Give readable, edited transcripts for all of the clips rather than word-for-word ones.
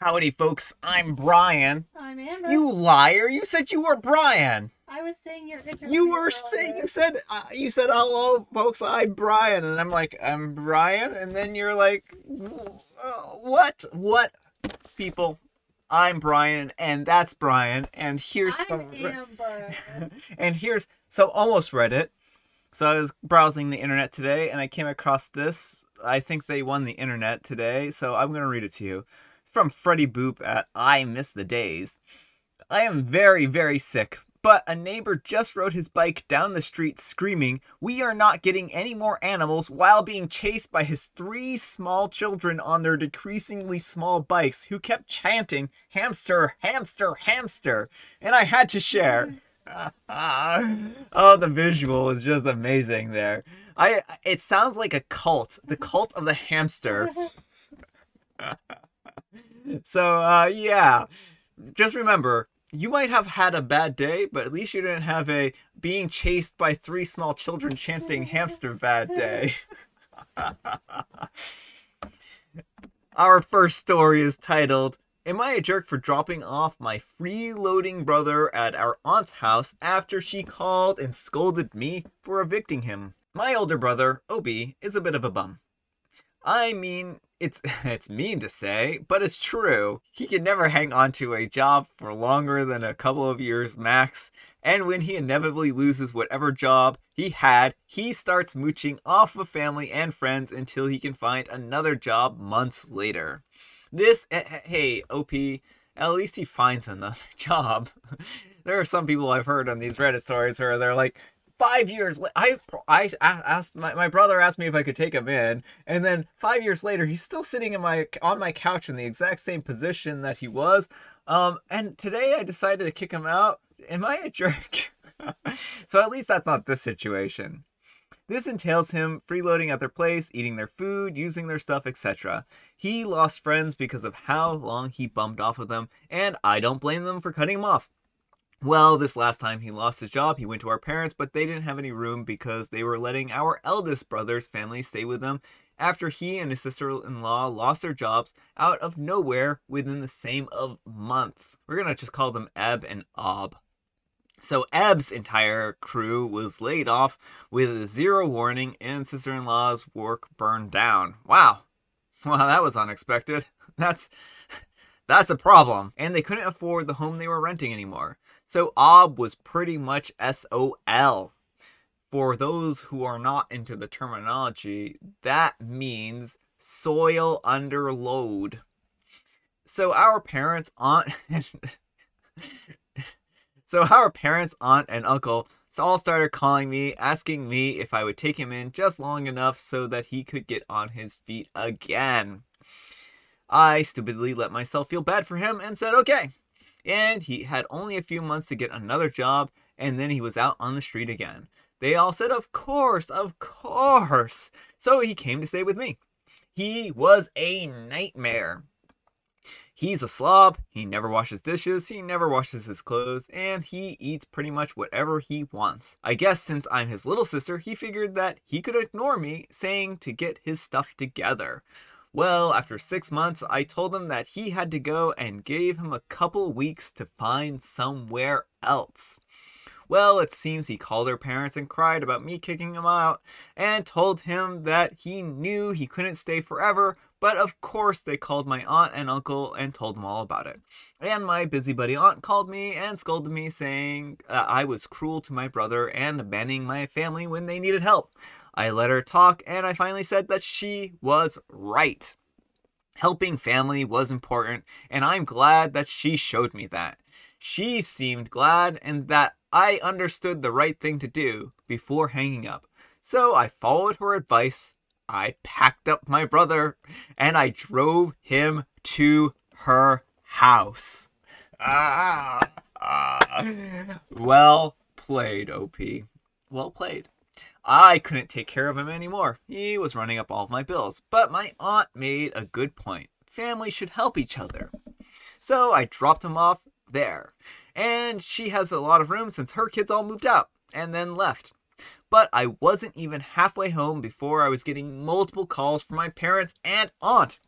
Howdy, folks. I'm Brian. I'm Amber. You liar! You said you were Brian. I was saying your interview. You were saying you said hello, folks. I'm Brian, and I'm like I'm Brian, and then you're like, what? What? People, I'm Brian, and that's Brian, and here's I'm Amber. And here's so almost Reddit. So I was browsing the internet today, and I came across this. I think they won the internet today, so I'm gonna read it to you. From Freddie Boop at I Miss the Days. I am very, very sick, but a neighbor just rode his bike down the street screaming, "We are not getting any more animals," while being chased by his 3 small children on their decreasingly small bikes who kept chanting, "Hamster, hamster, hamster," and I had to share. Oh, the visual is just amazing there. It sounds like a cult, the cult of the hamster. So, yeah, just remember, you might have had a bad day, but at least you didn't have a being chased by 3 small children chanting hamster bad day. Our first story is titled, "Am I a Jerk for Dropping Off My Freeloading Brother at Our Aunt's House After She Called and Scolded Me for Evicting Him? My older brother, Obi, is a bit of a bum. I mean, it's mean to say, but it's true. He can never hang on to a job for longer than a couple of years max, and when he inevitably loses whatever job he had, he starts mooching off of family and friends until he can find another job months later. This, hey, OP, at least he finds another job." There are some people I've heard on these Reddit stories where they're like, 5 years later, I asked my brother asked me if I could take him in, and then 5 years later he's still sitting in on my couch in the exact same position that he was. And today I decided to kick him out. Am I a jerk? So at least that's not this situation. This entails him freeloading at their place, eating their food, using their stuff, etc. He lost friends because of how long he bumped off of them, and I don't blame them for cutting him off. Well, this last time he lost his job, he went to our parents, but they didn't have any room because they were letting our eldest brother's family stay with them after he and his sister-in-law lost their jobs out of nowhere within the same month. We're going to just call them Eb and Ob. So Eb's entire crew was laid off with zero warning, and sister-in-law's work burned down. Wow. Wow, that was unexpected. That's a problem. And they couldn't afford the home they were renting anymore. So Ob was pretty much SOL. For those who are not into the terminology, that means soil under load. So our parents, aunt and uncle all started calling me, asking me if I would take him in just long enough so that he could get on his feet again. I stupidly let myself feel bad for him and said okay. And he had only a few months to get another job, and then he was out on the street again. They all said, of course, of course. So he came to stay with me. He was a nightmare. He's a slob. He never washes dishes. He never washes his clothes. And he eats pretty much whatever he wants. I guess since I'm his little sister, he figured that he could ignore me, saying to get his stuff together. Well, after 6 months, I told him that he had to go and gave him a couple weeks to find somewhere else. Well, it seems he called our parents and cried about me kicking him out and told him that he knew he couldn't stay forever, but of course they called my aunt and uncle and told them all about it. And my busybody aunt called me and scolded me, saying I was cruel to my brother and abandoning my family when they needed help. I let her talk, and I finally said that she was right. Helping family was important, and I'm glad that she showed me that. She seemed glad, and that I understood the right thing to do before hanging up. So I followed her advice. I packed up my brother, and I drove him to her house. Well played, OP. Well played. I couldn't take care of him anymore. He was running up all of my bills. But my aunt made a good point. Families should help each other. So I dropped him off there. And she has a lot of room since her kids all moved out and then left. But I wasn't even halfway home before I was getting multiple calls from my parents and aunt.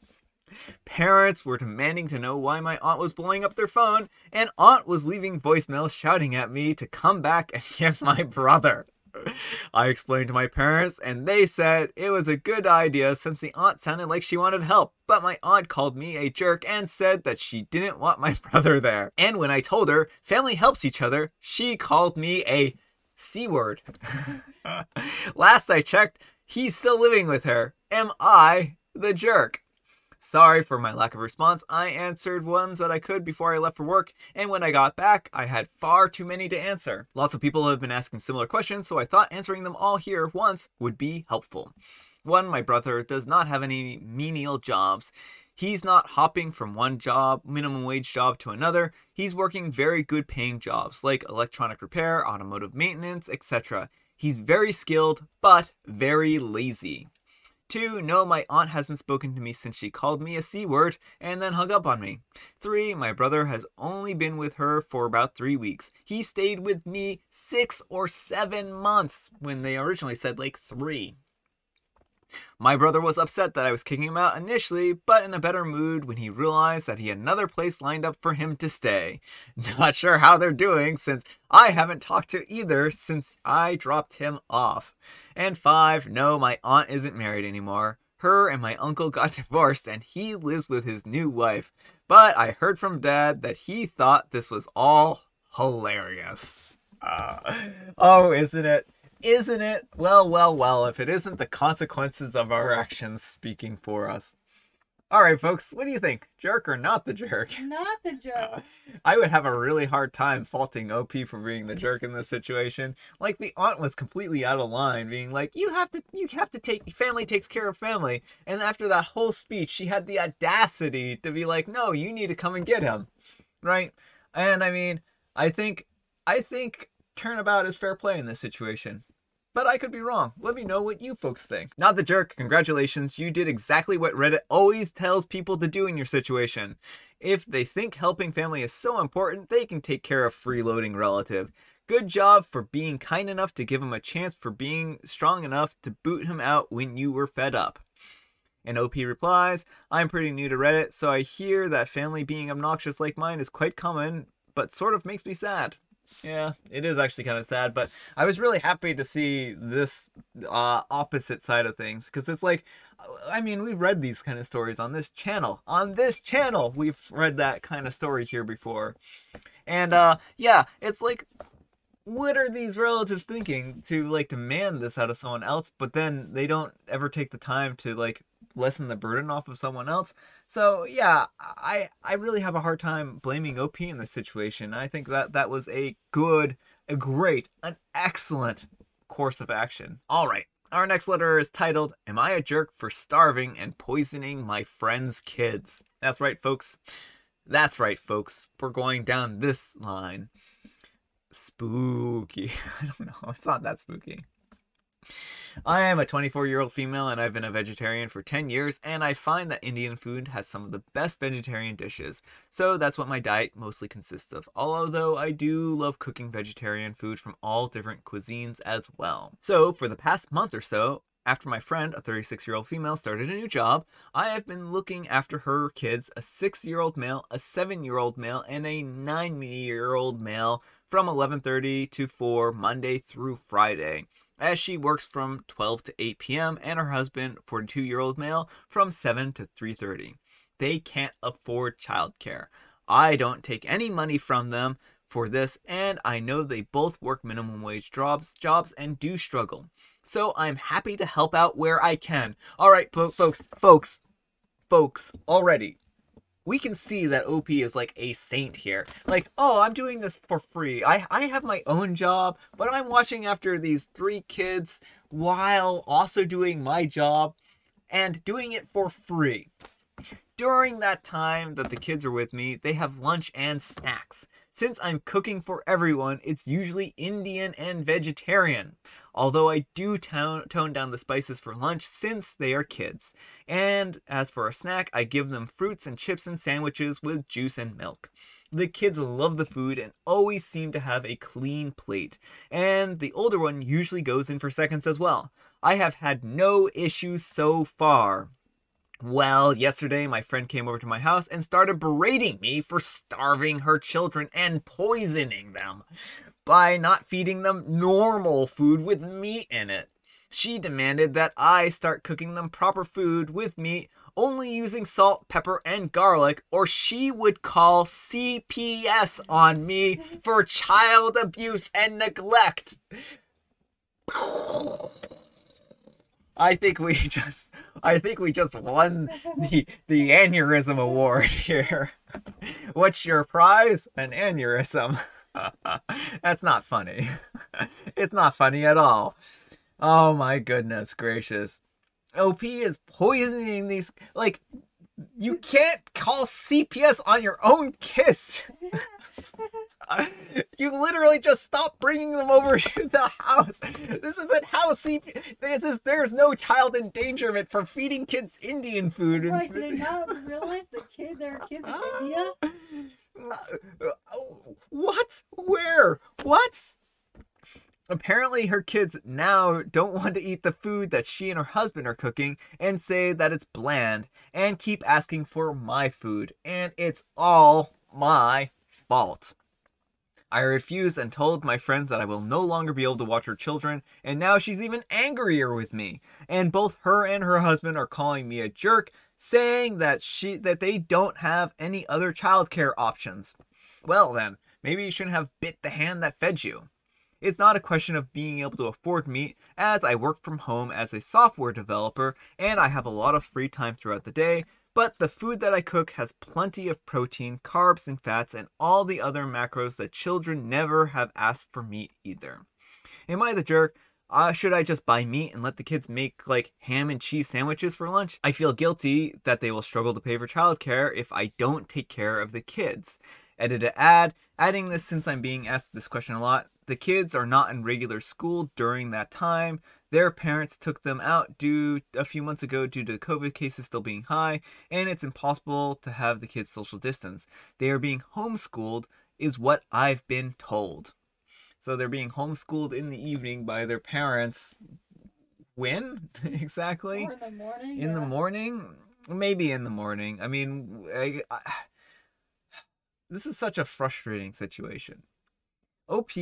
Parents were demanding to know why my aunt was blowing up their phone, and aunt was leaving voicemails shouting at me to come back and get my brother. I explained to my parents, and they said it was a good idea since the aunt sounded like she wanted help, but my aunt called me a jerk and said that she didn't want my brother there. And when I told her, family helps each other, she called me a C-word. Last I checked, he's still living with her. Am I the jerk? Sorry for my lack of response. I answered ones that I could before I left for work, and when I got back, I had far too many to answer. Lots of people have been asking similar questions, so I thought answering them all here once would be helpful. 1. My brother does not have any menial jobs. He's not hopping from one job, minimum wage job, to another. He's working very good paying jobs like electronic repair, automotive maintenance, etc. He's very skilled, but very lazy. 2. No, my aunt hasn't spoken to me since she called me a C-word and then hung up on me. 3. My brother has only been with her for about 3 weeks. He stayed with me 6 or 7 months when they originally said like 3. My brother was upset that I was kicking him out initially, but in a better mood when he realized that he had another place lined up for him to stay. Not sure how they're doing since I haven't talked to either since I dropped him off. And 5, no, my aunt isn't married anymore. Her and my uncle got divorced and he lives with his new wife. But I heard from Dad that he thought this was all hilarious. Oh, isn't it? Isn't it? Well, well, well, if it isn't the consequences of our actions speaking for us. All right, folks, what do you think? Jerk or not the jerk? Not the jerk. I would have a really hard time faulting OP for being the jerk in this situation. Like, the aunt was completely out of line, being like, you have to take, family takes care of family. And after that whole speech, she had the audacity to be like, no, you need to come and get him, right? And I mean, I think turnabout is fair play in this situation. But I could be wrong. Let me know what you folks think. Not the jerk, congratulations. You did exactly what Reddit always tells people to do in your situation. If they think helping family is so important, they can take care of freeloading relative. Good job for being kind enough to give him a chance, for being strong enough to boot him out when you were fed up. And OP replies, I'm pretty new to Reddit, so I hear that family being obnoxious like mine is quite common, but sort of makes me sad. Yeah, it is actually kind of sad, but I was really happy to see this opposite side of things, because it's like, I mean, we've read these kind of stories on this channel. On this channel, we've read that kind of story here before. And yeah, it's like, what are these relatives thinking to like demand this out of someone else, but then they don't ever take the time to like lessen the burden off of someone else? So yeah, I really have a hard time blaming OP in this situation. I think that was an excellent course of action. All right, our next letter is titled, Am I a Jerk for Starving and Poisoning My Friend's Kids? That's right, folks. That's right, folks. We're going down this line. Spooky. I don't know. It's not that spooky. I am a 24-year-old female and I've been a vegetarian for 10 years and I find that Indian food has some of the best vegetarian dishes, so that's what my diet mostly consists of, although I do love cooking vegetarian food from all different cuisines as well. So for the past month or so, after my friend, a 36-year-old female, started a new job, I have been looking after her kids, a 6-year-old male, a 7-year-old male, and a 9-year-old male from 11:30 to 4 Monday through Friday, as she works from 12 to 8 p.m. and her husband, 42-year-old male, from 7 to 3:30. They can't afford childcare. I don't take any money from them for this, and I know they both work minimum wage jobs and do struggle. So I'm happy to help out where I can. All right, folks, already. We can see that OP is like a saint here. Like, oh, I'm doing this for free. I have my own job, but I'm watching after these 3 kids while also doing my job and doing it for free. During that time that the kids are with me, they have lunch and snacks. Since I'm cooking for everyone, it's usually Indian and vegetarian, although I do tone down the spices for lunch since they are kids. And as for a snack, I give them fruits and chips and sandwiches with juice and milk. The kids love the food and always seem to have a clean plate, and the older one usually goes in for seconds as well. I have had no issues so far. Well, yesterday my friend came over to my house and started berating me for starving her children and poisoning them by not feeding them normal food with meat in it. She demanded that I start cooking them proper food with meat, only using salt, pepper, and garlic, or she would call CPS on me for child abuse and neglect. I think we just won the aneurysm award here. What's your prize? An aneurysm. That's not funny. It's not funny at all. Oh my goodness gracious. OP is poisoning these, like, you can't call CPS on your own kids. You literally just stop bringing them over to the house. This isn't how there's no child endangerment for feeding kids Indian food. And like, do they not realize there are kids in India? What? Where? What? Apparently her kids now don't want to eat the food that she and her husband are cooking and say that it's bland and keep asking for my food, and it's all my fault. I refused and told my friends that I will no longer be able to watch her children, and now she's even angrier with me. And both her and her husband are calling me a jerk, saying that they don't have any other childcare options. Well then, maybe you shouldn't have bit the hand that fed you. It's not a question of being able to afford meat, as I work from home as a software developer and I have a lot of free time throughout the day, but the food that I cook has plenty of protein, carbs, and fats, and all the other macros that children never have asked for meat either. Am I the jerk? Should I just buy meat and let the kids make like ham and cheese sandwiches for lunch? I feel guilty that they will struggle to pay for childcare if I don't take care of the kids. Edited ad, adding this since I'm being asked this question a lot. The kids are not in regular school during that time. Their parents took them out a few months ago due to the COVID cases still being high, and it's impossible to have the kids social distance. They are being homeschooled is what I've been told. So they're being homeschooled in the evening by their parents. When? Exactly? Or in the morning? In the morning? Maybe in the morning. I mean, this is such a frustrating situation. OP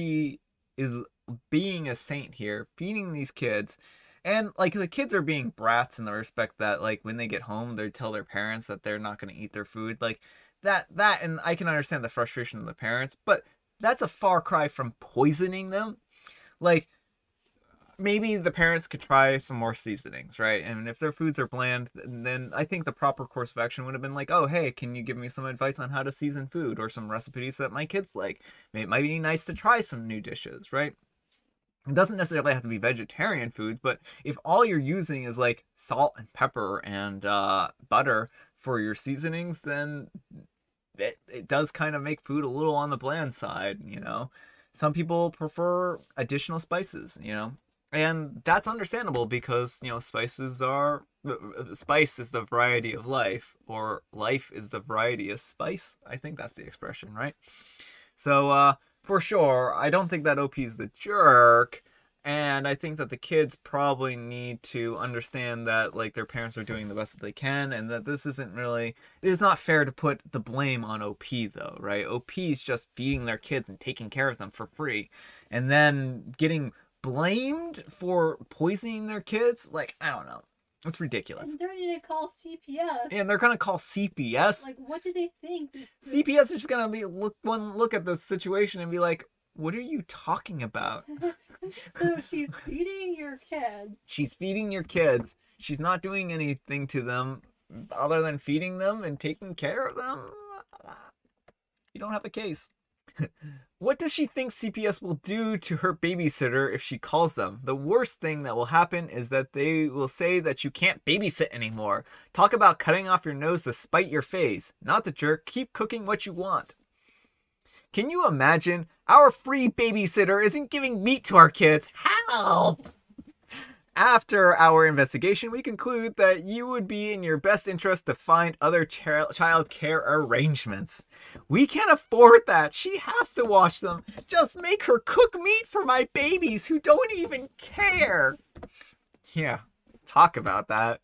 is being a saint here, feeding these kids, and like the kids are being brats in the respect that like when they get home they tell their parents that they're not going to eat their food, like that, and I can understand the frustration of the parents, but that's a far cry from poisoning them. Like, maybe the parents could try some more seasonings, right? And if their foods are bland, then I think the proper course of action would have been like, oh, hey, can you give me some advice on how to season food or some recipes that my kids like? It might be nice to try some new dishes, right? It doesn't necessarily have to be vegetarian food, but if all you're using is like salt and pepper and butter for your seasonings, then it does kind of make food a little on the bland side, you know? Some people prefer additional spices, you know? And that's understandable because, you know, spice is the variety of life, or life is the variety of spice. I think that's the expression, right? So, for sure, I don't think that OP is the jerk. And I think that the kids probably need to understand that, like, their parents are doing the best that they can, and that this isn't really, it's not fair to put the blame on OP, though, right? OP is just feeding their kids and taking care of them for free. And then getting blamed for poisoning their kids? Like, I don't know. It's ridiculous. And they're going to call CPS. And they're going to call CPS. Like, what do they think? CPS is just going to be look at this situation and be like, what are you talking about? So she's feeding your kids. She's feeding your kids. She's not doing anything to them other than feeding them and taking care of them. You don't have a case. What does she think CPS will do to her babysitter if she calls them? The worst thing that will happen is that they will say that you can't babysit anymore. Talk about cutting off your nose to spite your face. Not the jerk. Keep cooking what you want. Can you imagine? Our free babysitter isn't giving meat to our kids. Help! After our investigation, we conclude that you would be in your best interest to find other child care arrangements. We can't afford that. She has to watch them. Just make her cook meat for my babies who don't even care. Yeah, talk about that.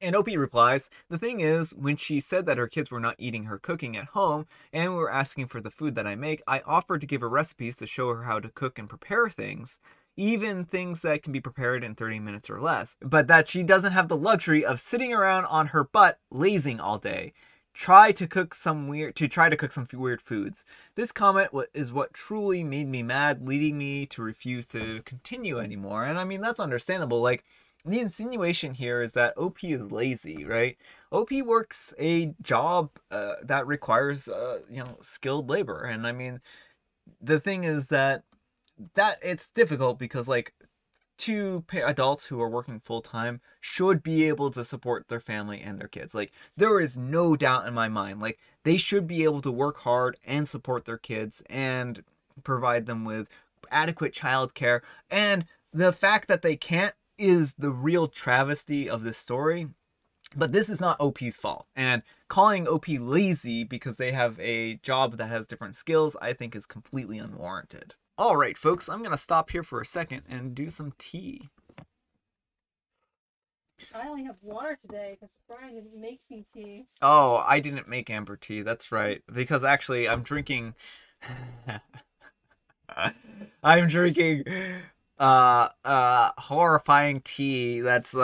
And OP replies, the thing is, when she said that her kids were not eating her cooking at home and were asking for the food that I make, I offered to give her recipes to show her how to cook and prepare things, even things that can be prepared in 30 minutes or less, but that she doesn't have the luxury of sitting around on her butt lazing all day. Try to cook some weird foods. This comment is what truly made me mad, leading me to refuse to continue anymore. And I mean, that's understandable. Like, the insinuation here is that OP is lazy, right? OP works a job that requires, skilled labor. And I mean, the thing is that it's difficult because, like, two adults who are working full-time should be able to support their family and their kids. Like, there is no doubt in my mind, like, they should be able to work hard and support their kids and provide them with adequate childcare. And the fact that they can't is the real travesty of this story. But this is not OP's fault. And calling OP lazy because they have a job that has different skills, I think, is completely unwarranted. All right, folks, I'm going to stop here for a second and do some tea. I only have water today because Brian didn't make me tea. Oh, I didn't make Amber tea. That's right. Because actually I'm drinking... I'm drinking horrifying tea that's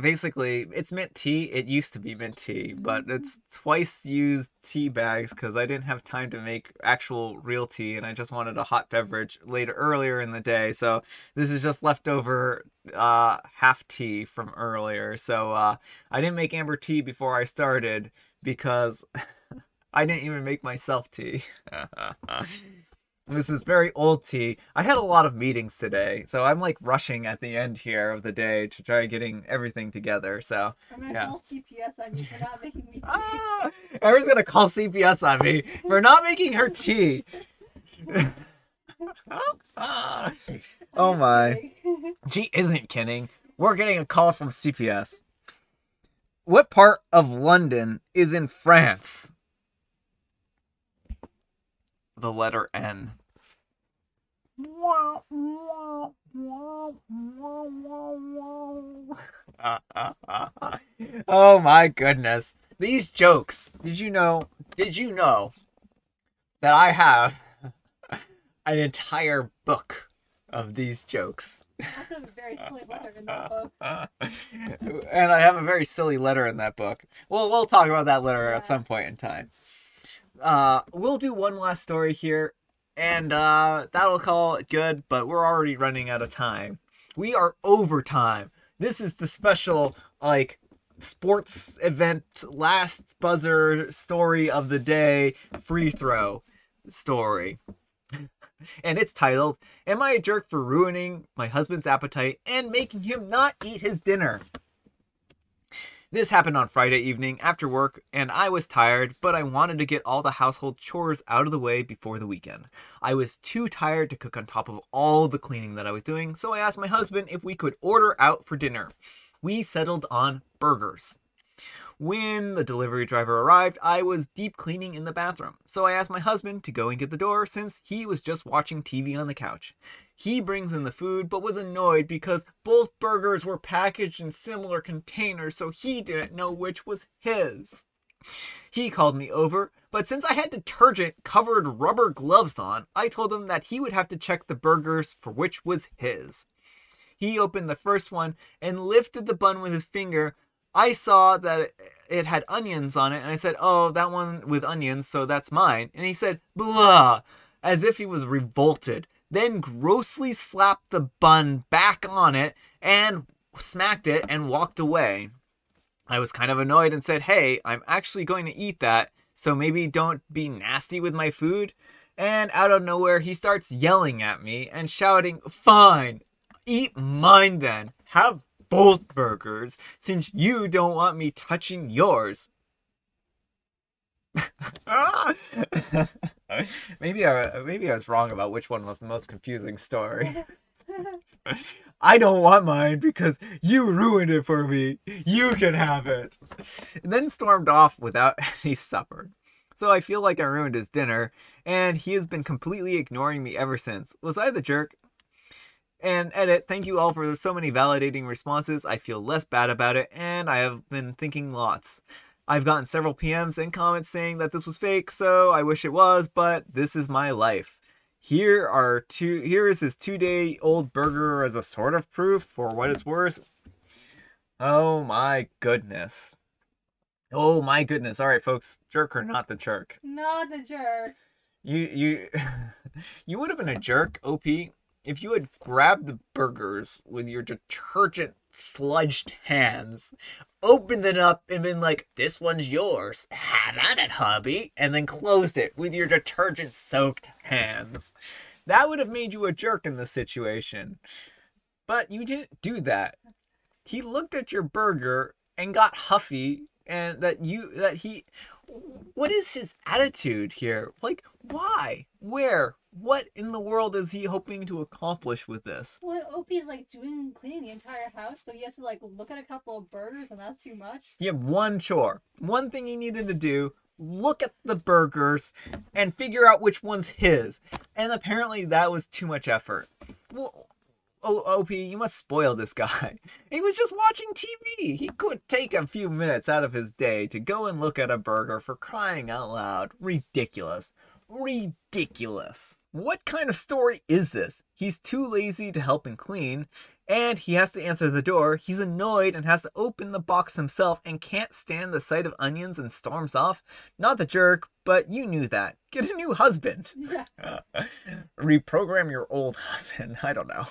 basically, it's mint tea. It used to be mint tea, but it's twice used tea bags because I didn't have time to make actual real tea and I just wanted a hot beverage earlier in the day. So this is just leftover half tea from earlier. So I didn't make Amber tea before I started because I didn't even make myself tea. This is very old tea. I had a lot of meetings today, so I'm like rushing at the end here of the day to try getting everything together. So I'm gonna call CPS on you for not making me tea. Ah, everyone's gonna call CPS on me for not making her tea. Oh my! She isn't kidding. We're getting a call from CPS. What part of London is in France? The letter N. Oh my goodness. These jokes. Did you know that I have an entire book of these jokes? That's a very silly letter in that book. And I have a very silly letter in that book. We'll talk about that letter at some point in time. We'll do one last story here, and that'll call it good, but we're already running out of time. We are over time. This is the special, like, sports event last buzzer story of the day, free throw story. And it's titled, Am I a Jerk for Ruining My Husband's Appetite and Making Him Not Eat His Dinner? This happened on Friday evening after work, and I was tired, but I wanted to get all the household chores out of the way before the weekend. I was too tired to cook on top of all the cleaning that I was doing, so I asked my husband if we could order out for dinner. We settled on burgers. When the delivery driver arrived, I was deep cleaning in the bathroom, so I asked my husband to go and get the door since he was just watching TV on the couch. He brings in the food, but was annoyed because both burgers were packaged in similar containers, so he didn't know which was his. He called me over, but since I had detergent-covered rubber gloves on, I told him that he would have to check the burgers for which was his. He opened the first one and lifted the bun with his finger. I saw that it had onions on it, and I said, oh, that one with onions, so that's mine. And he said, blah, as if he was revolted. Then grossly slapped the bun back on it and smacked it and walked away. I was kind of annoyed and said, hey, I'm actually going to eat that, so maybe don't be nasty with my food. And out of nowhere, he starts yelling at me and shouting, fine, eat mine then. Have both burgers, since you don't want me touching yours. Maybe I was wrong about which one was the most confusing story. I don't want mine because you ruined it for me. You can have it. And then stormed off without any supper. So I feel like I ruined his dinner, and he has been completely ignoring me ever since. Was I the jerk? And edit, thank you all for so many validating responses. I feel less bad about it, and I have been thinking lots. I've gotten several PMs and comments saying that this was fake, so I wish it was, but this is my life. Here is his 2-day-old burger as a sort of proof for what it's worth. Oh my goodness. Oh my goodness. All right, folks, jerk or not the jerk? Not the jerk. You would have been a jerk, OP, if you had grabbed the burgers with your detergent sludged hands, opened it up and been like, "This one's yours. Have at it, hubby," and then closed it with your detergent soaked hands. That would have made you a jerk in this situation. But you didn't do that. He looked at your burger and got huffy, and what is his attitude here? Like, why? Where? What in the world is he hoping to accomplish with this? Well, Opie's like doing cleaning the entire house, so he has to like look at a couple of burgers, and that's too much. He had one chore, one thing he needed to do: look at the burgers and figure out which one's his. And apparently, that was too much effort. Well, oh, OP, you must spoil this guy. He was just watching TV. He could take a few minutes out of his day to go and look at a burger, for crying out loud. Ridiculous. Ridiculous. What kind of story is this? He's too lazy to help and clean, and he has to answer the door. He's annoyed and has to open the box himself and can't stand the sight of onions and storms off. Not the jerk, but you knew that. Get a new husband. Yeah. Reprogram your old husband. I don't know.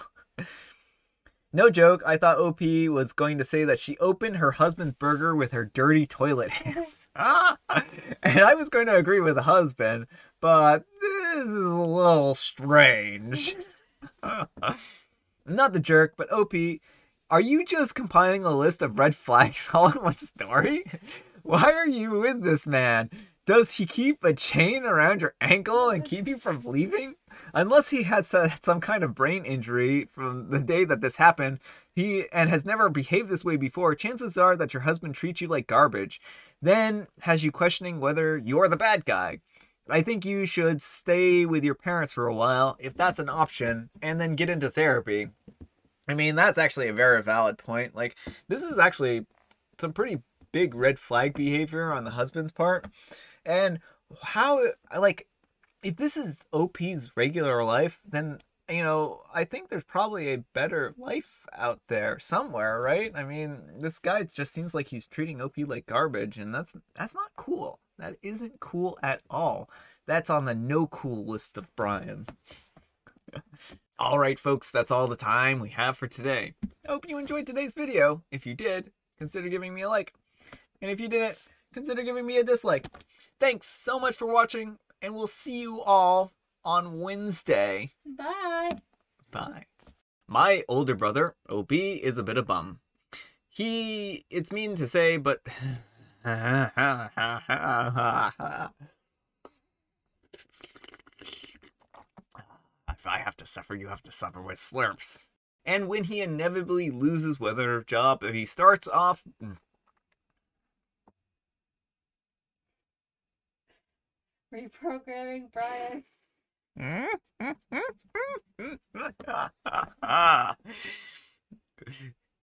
No joke, I thought OP was going to say that she opened her husband's burger with her dirty toilet hands. And I was going to agree with the husband, but this is a little strange. Not the jerk, but OP, are you just compiling a list of red flags all in one story? Why are you with this man? Does he keep a chain around your ankle and keep you from leaving? Unless he had some kind of brain injury from the day that this happened, and has never behaved this way before, chances are that your husband treats you like garbage, then has you questioning whether you're the bad guy. I think you should stay with your parents for a while, if that's an option, and then get into therapy. I mean, that's actually a very valid point. Like, this is actually some pretty big red flag behavior on the husband's part. And how, like, if this is OP's regular life, then, you know, I think there's probably a better life out there somewhere, right? I mean, this guy just seems like he's treating OP like garbage, and that's not cool. That isn't cool at all. That's on the no cool list of Brian. All right, folks, that's all the time we have for today. I hope you enjoyed today's video. If you did, consider giving me a like. And if you didn't, consider giving me a dislike. Thanks so much for watching. And we'll see you all on Wednesday. Bye. Bye. My older brother, OP, is a bit of a bum. It's mean to say, but... If I have to suffer, you have to suffer with slurps. And when he inevitably loses whether job, if he starts off... Reprogramming Brian.